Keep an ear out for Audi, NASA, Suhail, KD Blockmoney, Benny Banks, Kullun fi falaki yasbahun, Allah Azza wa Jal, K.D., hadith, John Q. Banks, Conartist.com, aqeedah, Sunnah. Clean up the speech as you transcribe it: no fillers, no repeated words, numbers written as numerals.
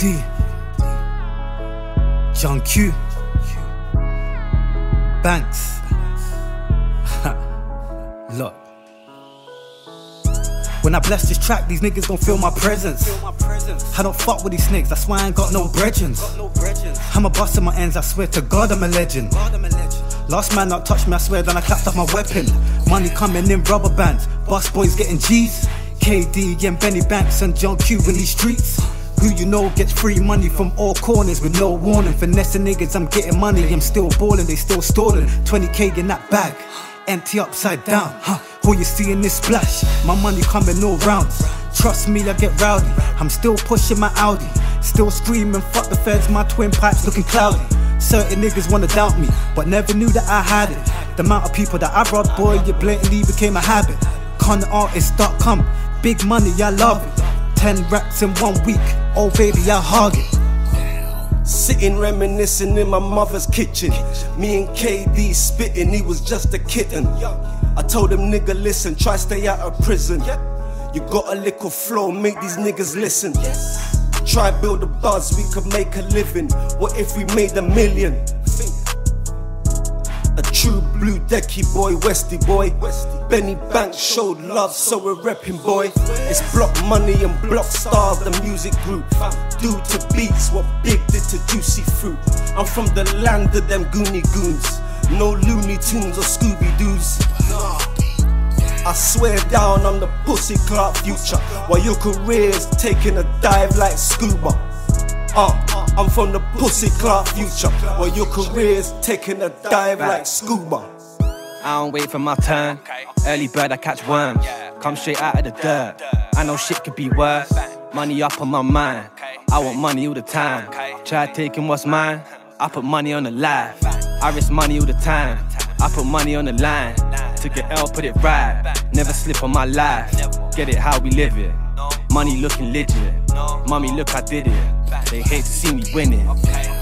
K.D. John Q. Banks. Look. When I bless this track, these niggas gon' feel my presence. I don't fuck with these snakes, that's why I ain't got no brethrens. I'm a boss in my ends, I swear to God I'm a legend. Last man up touched me, I swear, then I clapped off my weapon. Money coming in rubber bands, boss boys getting G's. K.D. and Benny Banks and John Q in these streets. Who you know gets free money from all corners with no warning. Finessing niggas, I'm getting money, I'm still balling, they still stalling. 20K in that bag, empty upside down. All you see in this splash, my money coming all round. Trust me, I get rowdy, I'm still pushing my Audi. Still screaming, fuck the feds, my twin pipes looking cloudy. Certain niggas wanna doubt me, but never knew that I had it. The amount of people that I robbed, boy, it blatantly became a habit. Conartist.com, big money, I love it. 10 racks in 1 week, oh baby, I hog it. Sitting reminiscing in my mother's kitchen, me and K.D. spitting, he was just a kitten. I told him, nigga, listen, try stay out of prison. You got a little flow, make these niggas listen. Try build a buzz, we could make a living. What if we made a million? A true blue decky boy, Westy boy. Benny Banks showed love, so we're repping boy. It's block money and block stars, the music group. Due to beats, what big did to juicy fruit. I'm from the land of them Goonie Goons. No Looney Tunes or Scooby Doos. I swear down I'm the pussy Clark future, while your career's taking a dive like scuba. I'm from the pussy Clark future, while your career's taking a dive like scuba. I don't wait for my turn, early bird I catch worms. Come straight out of the dirt, I know shit could be worse. Money up on my mind, I want money all the time. Try taking what's mine, I put money on the line. I risk money all the time, I put money on the line. Took an L, put it right, never slip on my life. Get it how we live it, money looking legit. Mommy look I did it, they hate to see me winning.